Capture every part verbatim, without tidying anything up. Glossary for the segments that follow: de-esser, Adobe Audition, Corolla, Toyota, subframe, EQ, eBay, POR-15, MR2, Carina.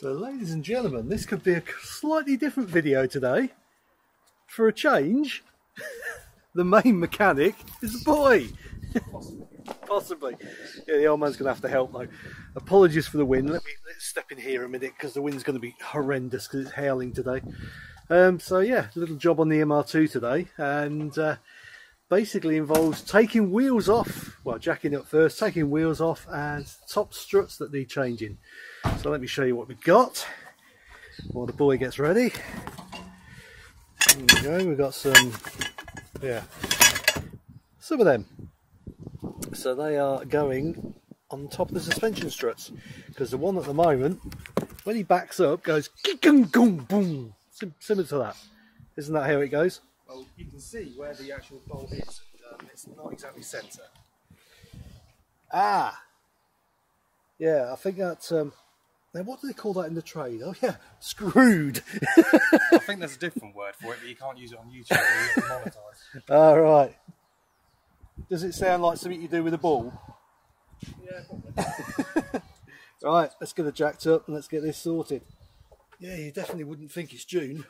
So ladies and gentlemen, this could be a slightly different video today. For a change, the main mechanic is the boy. Possibly. Possibly. Yeah, the old man's going to have to help though. Apologies for the wind. Let me let's step in here a minute because the wind's going to be horrendous because it's hailing today. Um, so yeah, little job on the M R two today, and uh, basically involves taking wheels off, well jacking up first, taking wheels off and top struts that need changing. So let me show you what we've got while the boy gets ready. There we go, we've got some, yeah, some of them. So they are going on top of the suspension struts because the one at the moment, when he backs up, goes boom, similar to that. Isn't that how it goes? Well, you can see where the actual bulb is, um, it's not exactly centre. Ah! Yeah, I think that's... Um, now, what do they call that in the trade? Oh, yeah, screwed! I think there's a different word for it, but you can't use it on YouTube, you have to monetise. All right. Does it sound like something you do with a ball? Yeah, probably. Right, let's get it jacked up and let's get this sorted. Yeah, you definitely wouldn't think it's June.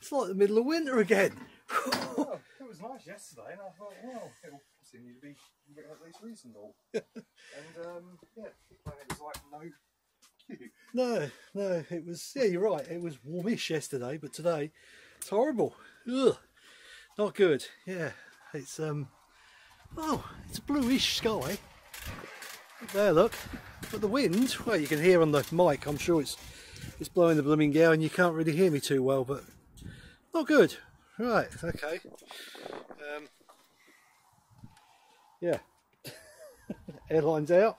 It's like the middle of winter again. Oh, it was nice yesterday, and I thought, well, it'll continue to be at least reasonable. And um, yeah, it was like no queue. No, no, it was. Yeah, you're right. It was warmish yesterday, but today it's horrible. Ugh, not good. Yeah, it's um, oh, it's a bluish sky. There, look. But the wind, well, you can hear on the mic. I'm sure it's it's blowing the blooming gale, and you can't really hear me too well, but. Oh good, right, okay, um, yeah, airline's out,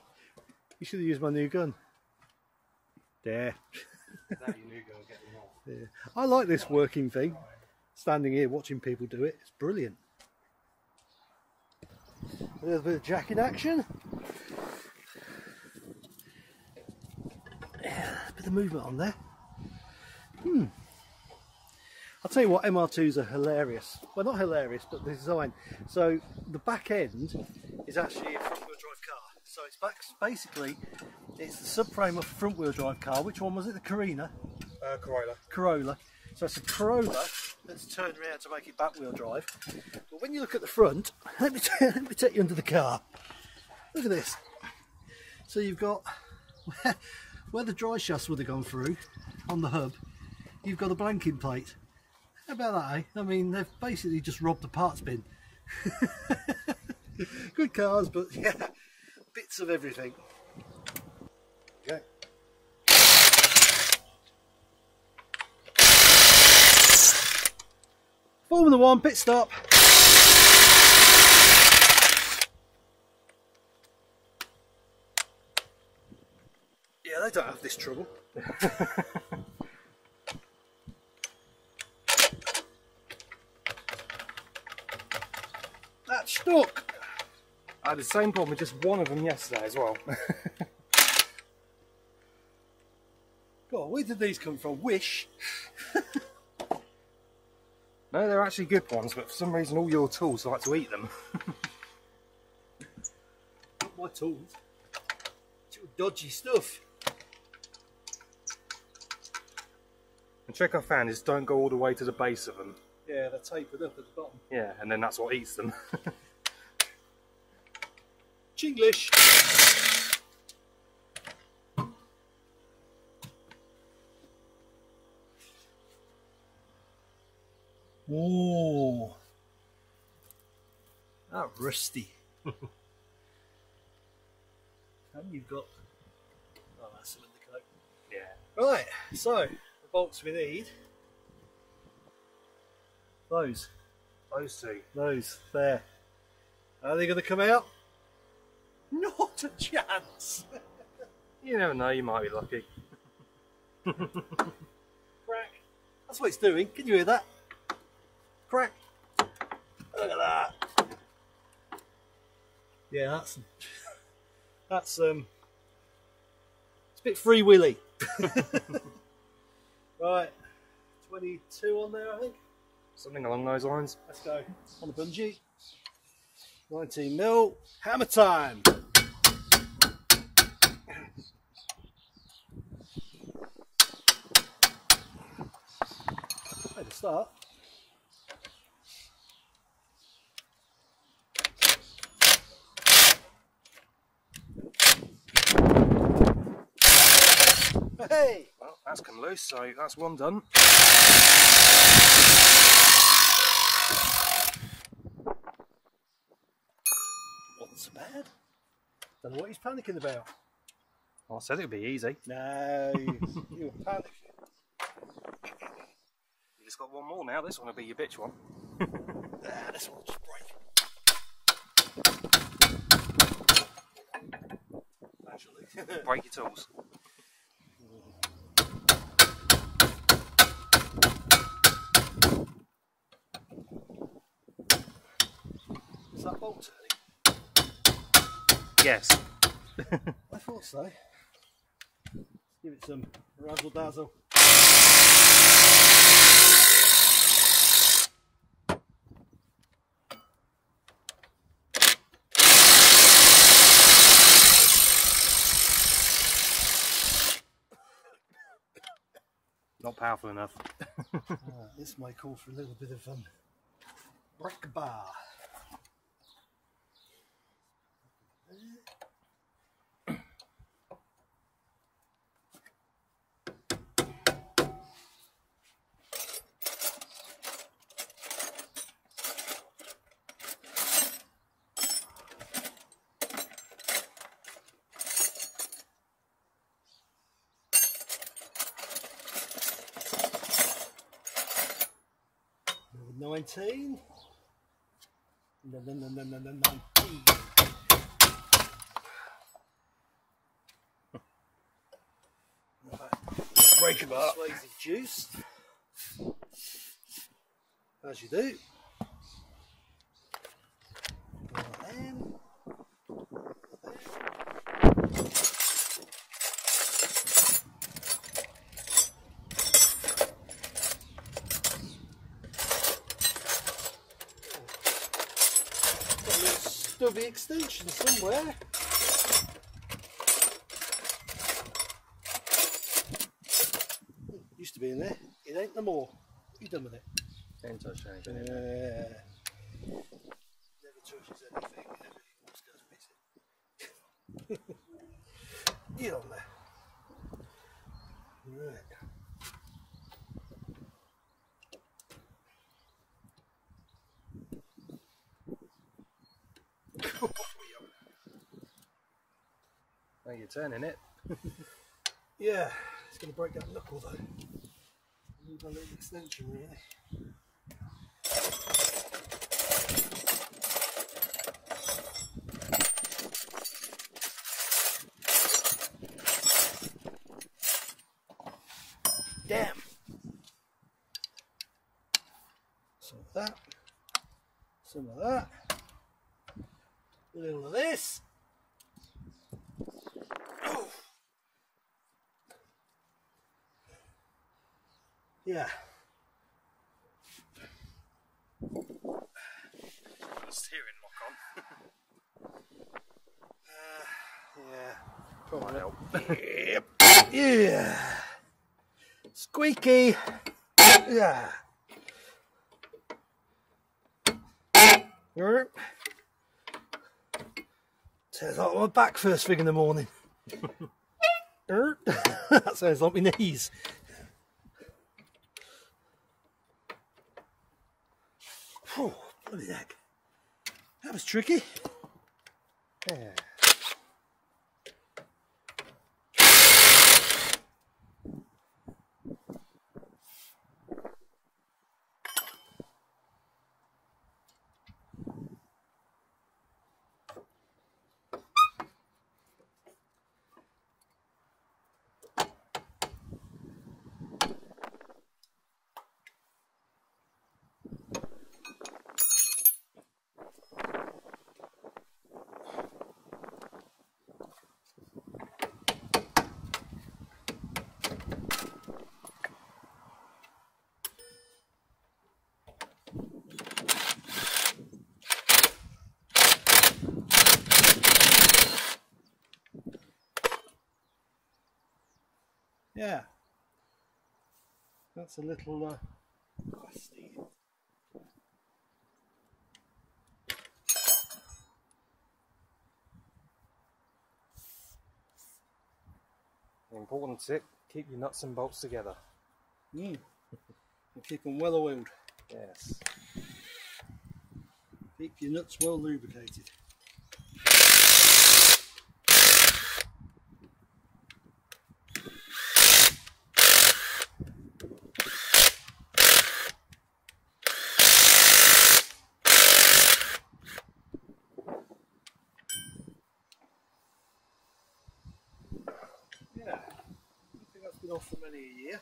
you should have used my new gun, there, that you knew go get them off. Yeah. I like this working thing, standing here watching people do it, it's brilliant, a little bit of jacking action, yeah, a bit of movement on there, hmm. I'll tell you what, M R twos are hilarious. Well, not hilarious, but the design. So the back end is actually a front-wheel drive car. So it's back, basically, it's the subframe of a front-wheel drive car. Which one was it? The Carina? Uh, Corolla. Corolla. So it's a Corolla that's turned around to make it back-wheel drive. But when you look at the front, let me, let me take you under the car. Look at this. So you've got where, where the dry shafts would have gone through on the hub. You've got a blanking plate. How about that, eh? I mean, they've basically just robbed the parts bin. Good cars, but yeah, bits of everything. Okay. Formula One, pit stop. Yeah, they don't have this trouble. Stuck. I had the same problem with just one of them yesterday as well. God, where did these come from? Wish. No, they're actually good ones, but for some reason all your tools like to eat them. Not my tools. It's your dodgy stuff. The trick I found is don't go all the way to the base of them. Yeah, they're tapered up at the bottom. Yeah, and then that's what eats them. Chinglish! Ooh! That rusty. And you've got... Oh, that's some in the coat. Yeah. Right, so, the bolts we need. Those. Those two. Those. There. Are they going to come out? Not a chance! You never know, you might be lucky. Crack. That's what it's doing. Can you hear that? Crack. Look at that. Yeah, that's... That's, um... It's a bit free-willy. Right. twenty-two on there, I think. Something along those lines. Let's go. On the bungee. nineteen mil. Hammer time! that. Hey! Well, that's come loose, so that's one done. Wasn't so bad. Don't know what he's panicking about. Well, I said it'd be easy. No, you, you were panicking. You just got one more now. This one will be your bitch one. Nah, this one will just break. Actually, break your tools. Is that bolt turning? Yes. I thought so. Let's give it some razzle dazzle. Not powerful enough. Right, this might call for a little bit of um, brick bar. nineteen. No, no, no, no, no, no, nineteen. Right. Break them up. Sways of juice. As you do. There'll be extension somewhere. Used to be in there. It ain't no more. What you done with it? Don't touch anything. Uh, never touches anything. Everything just goes missing. Get on there. Right. Now you're turning it. Yeah, it's going to break that knuckle though. I need a little extension really. Damn! Some of that. Some of that. A little of this. Oh. Yeah. Got a steering lock on. uh, yeah. Probably help. Yep. Yeah. Squeaky. Yeah. Yep. Sounds like my back first thing in the morning. That sounds like my knees. Oh, bloody heck. That was tricky. Yeah. Yeah, that's a little uh, nasty. The important tip, keep your nuts and bolts together. Mm. And keep them well oiled. Yes. Keep your nuts well lubricated. Yeah, I think that's been off for many a year.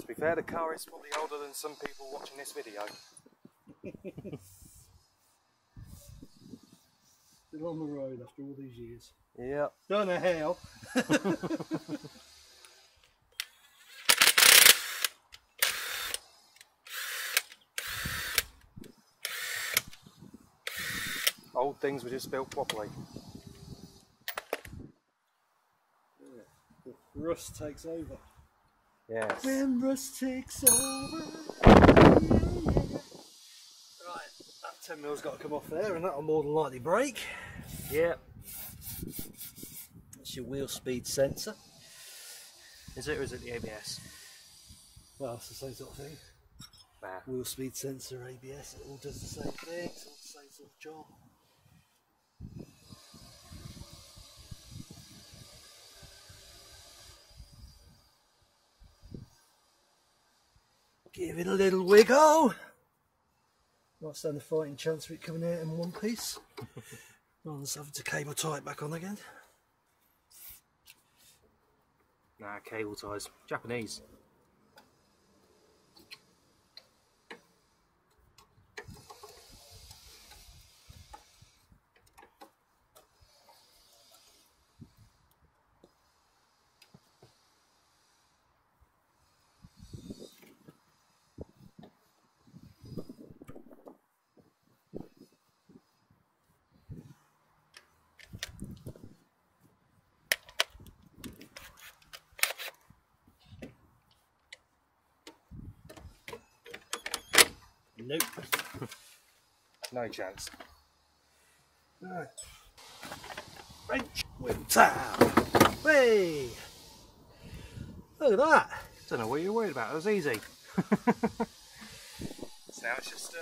To be fair, the car is probably older than some people watching this video. Still on the road after all these years. Yeah. Don't know how. Old things were just built properly. Yeah. The rust takes over. Yes. When rust takes over. Right, that ten mil's got to come off there, and that'll more than likely break. Yep. That's your wheel speed sensor. Is it, or is it the A B S? Well, it's the same sort of thing. Nah. Wheel speed sensor, A B S, it all does the same thing, it's all the same sort of job. Give it a little wiggle. Might stand a fighting chance of it coming out in one piece. Rather than having to cable tie it back on again. Nah, cable ties. Japanese. Nope. No chance. Right. Wrench winter. Hey! Look at that. Don't know what you're worried about. It was easy. So now it's just um,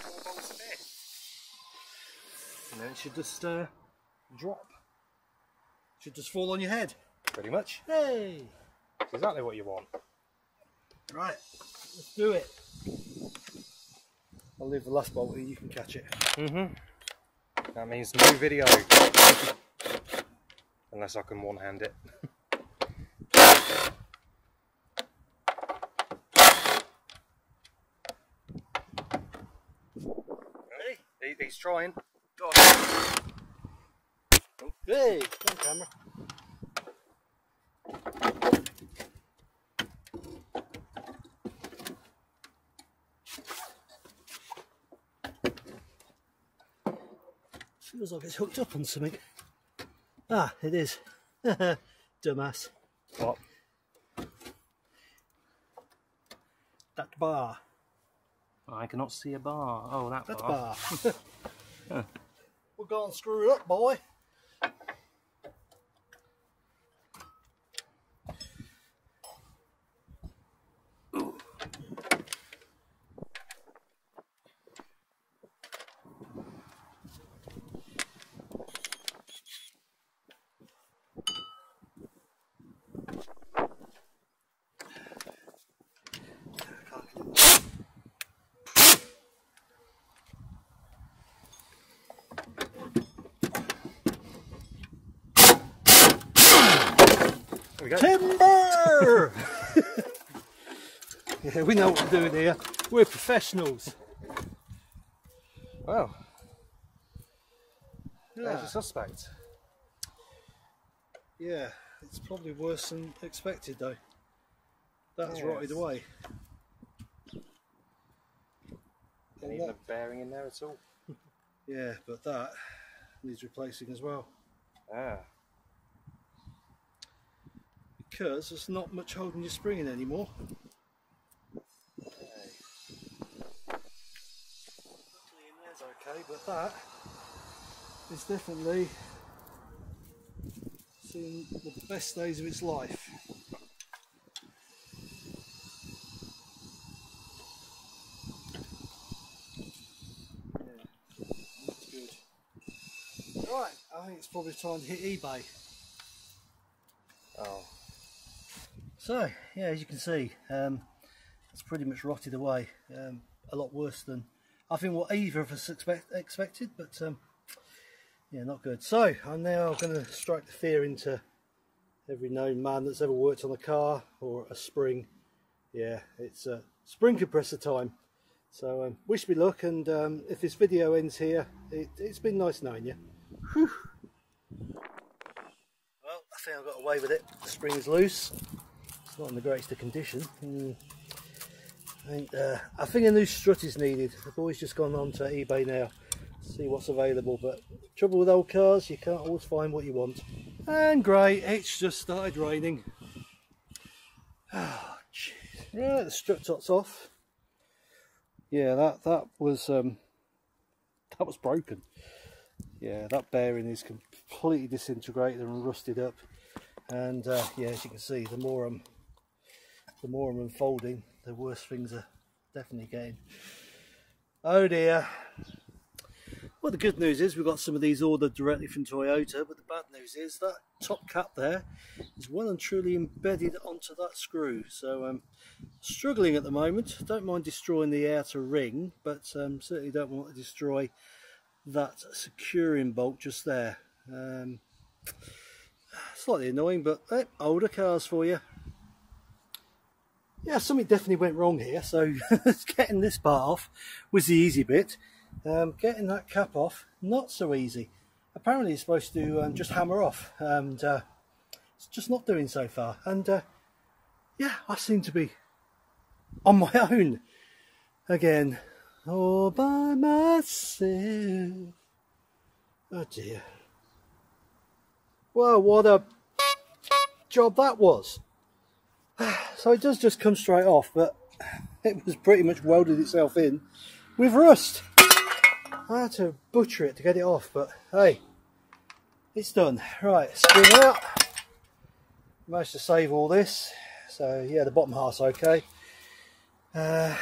four bolts in there. And then it should just uh, drop. Should just fall on your head. Pretty much. Hey! That's exactly what you want. Right. Let's do it. I'll leave the last bolt here, you can catch it. Mm-hmm. That means no video. Unless I can one-hand it. Ready? He, he's trying. Go on. Okay, come on, camera. Feels like it's hooked up on something. Ah, it is. Dumbass. What? That bar. I cannot see a bar. Oh, that, that bar. That bar. Yeah. We're going to screw it up, boy. Timber! Yeah, we know what we're doing here. We're professionals. Well, yeah. There's a suspect. Yeah, it's probably worse than expected though. That's yes. Rotted away. Didn't even have a bearing in there at all. Yeah, but that needs replacing as well. Ah. Because there's not much holding your spring in anymore. Okay, but that is definitely seen the best days of its life. Yeah, that's good. Right, I think it's probably time to hit eBay. Oh. So, yeah, as you can see, um, it's pretty much rotted away. Um, a lot worse than I think what either of us expect, expected, but um, yeah, not good. So I'm now going to strike the fear into every known man that's ever worked on a car or a spring. Yeah, it's uh, spring compressor time. So um, wish me luck, and um, if this video ends here, it, it's been nice knowing you. Whew. Well, I think I got away with it. The spring's loose. It's not in the greatest of condition. Mm. I think, uh, I think a new strut is needed. I've always just gone on to eBay now to see what's available, but trouble with old cars, you can't always find what you want. And great, it's just started raining. Oh, jeez. Right, the strut top's off. Yeah, that that was um, that was broken. Yeah, that bearing is completely disintegrated and rusted up. And uh, yeah, as you can see, the more I'm the more I'm unfolding, the worst things are definitely getting. Oh dear. Well, the good news is we've got some of these ordered directly from Toyota, but the bad news is that top cap there is well and truly embedded onto that screw. So I'm um, struggling at the moment. Don't mind destroying the outer ring, but um, certainly don't want to destroy that securing bolt just there. Um, slightly annoying, but eh, older cars for you. Yeah, something definitely went wrong here, so getting this part off was the easy bit. Um, getting that cap off, not so easy. Apparently it's supposed to um, just hammer off, and uh, it's just not doing so far. And uh, yeah, I seem to be on my own again. All by myself. Oh dear. Well, what a job that was. So it does just come straight off, but it was pretty much welded itself in with rust. I had to butcher it to get it off, but hey, it's done. Right, spring out. Managed to save all this. So yeah, the bottom half's okay. Uh,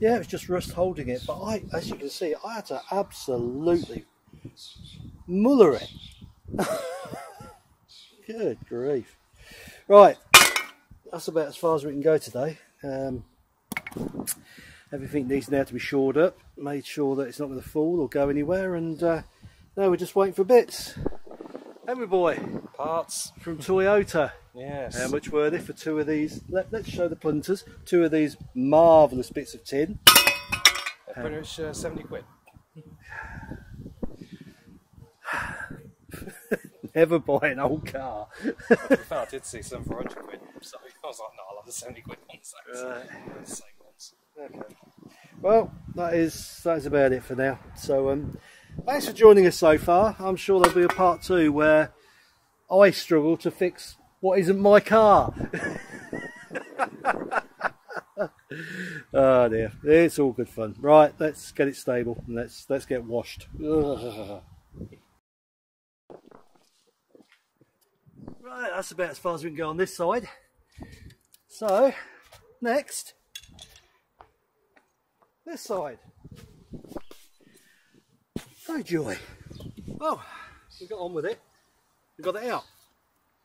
yeah, it was just rust holding it, but I, as you can see, I had to absolutely muller it. Good grief. Right, that's about as far as we can go today. Um, everything needs now to be shored up, made sure that it's not going to fall or go anywhere, and uh, now we're just waiting for bits. Henry boy, parts from Toyota. Yes. How much were they for two of these? Let, let's show the punters two of these marvellous bits of tin. Um, pretty much uh, seventy quid. Never buy an old car. Well, to be fair, I did see some for one hundred quid, so I was like, no, I'll have the seventy quid ones. Right. The same ones. Okay. Well, that is that is about it for now. So um, thanks for joining us so far. I'm sure there'll be a part two where I struggle to fix what isn't my car. Oh dear, it's all good fun. Right, let's get it stable and let's let's get washed. Right, that's about as far as we can go on this side. So, next, this side. Oh joy. Oh, we got on with it. We got it out.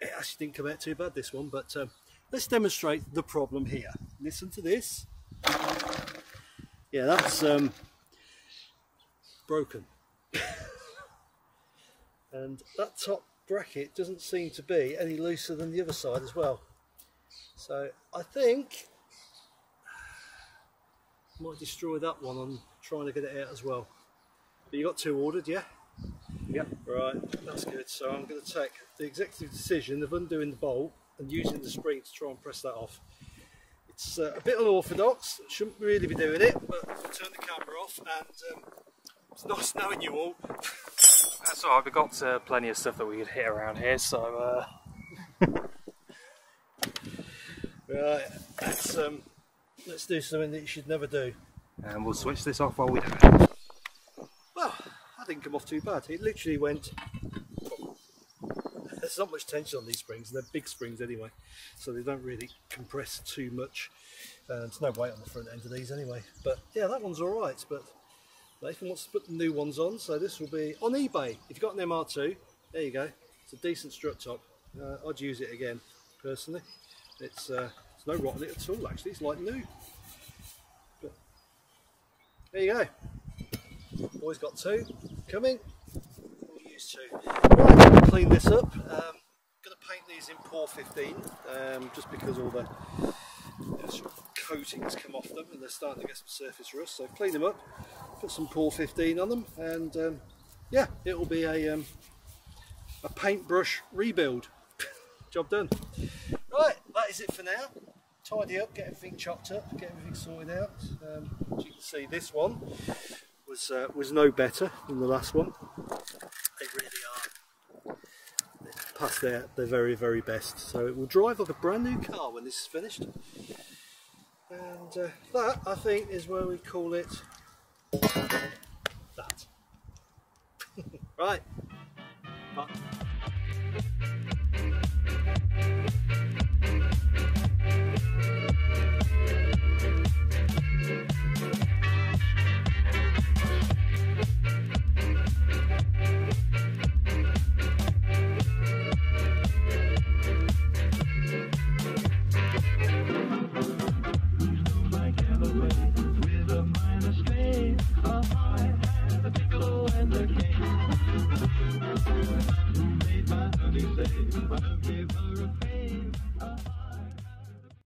It actually didn't come out too bad, this one, but um, let's demonstrate the problem here. Listen to this. Yeah, that's um, broken. And that top bracket doesn't seem to be any looser than the other side as well, so I think I might destroy that one on trying to get it out as well. But you got two ordered, yeah? Yep. Right, that's good. So I'm going to take the executive decision of undoing the bolt and using the spring to try and press that off. It's uh, a bit unorthodox, shouldn't really be doing it, but I'll turn the camera off and um, It's nice knowing you all. That's alright, we've got uh, plenty of stuff that we could hit around here, so uh... right, let's, um, let's do something that you should never do. And we'll switch this off while we do it. Well, that didn't come off too bad. It literally went... There's not much tension on these springs, and they're big springs anyway, so they don't really compress too much. Uh, there's no weight on the front end of these anyway. But yeah, that one's alright, but Nathan wants to put the new ones on, so this will be on eBay. If you've got an M R two, there you go. It's a decent strut top. Uh, I'd use it again, personally. It's, uh, it's no rot in it at all, actually. It's like new. But there you go. Always got two coming. We'll use two. Right, I'm going to clean this up. I'm um, going to paint these in P O R fifteen, um, just because all the coatings come off them and they're starting to get some surface rust, so clean them up, put some P O R fifteen on them, and um, yeah, it will be a um, a paintbrush rebuild. Job done. Right, that is it for now. Tidy up, get everything chopped up, get everything sorted out. Um, as you can see, this one was uh, was no better than the last one. They really are past their their very very best. So it will drive like a brand new car when this is finished. And uh, that, I think, is where we call it that. Right. Bye.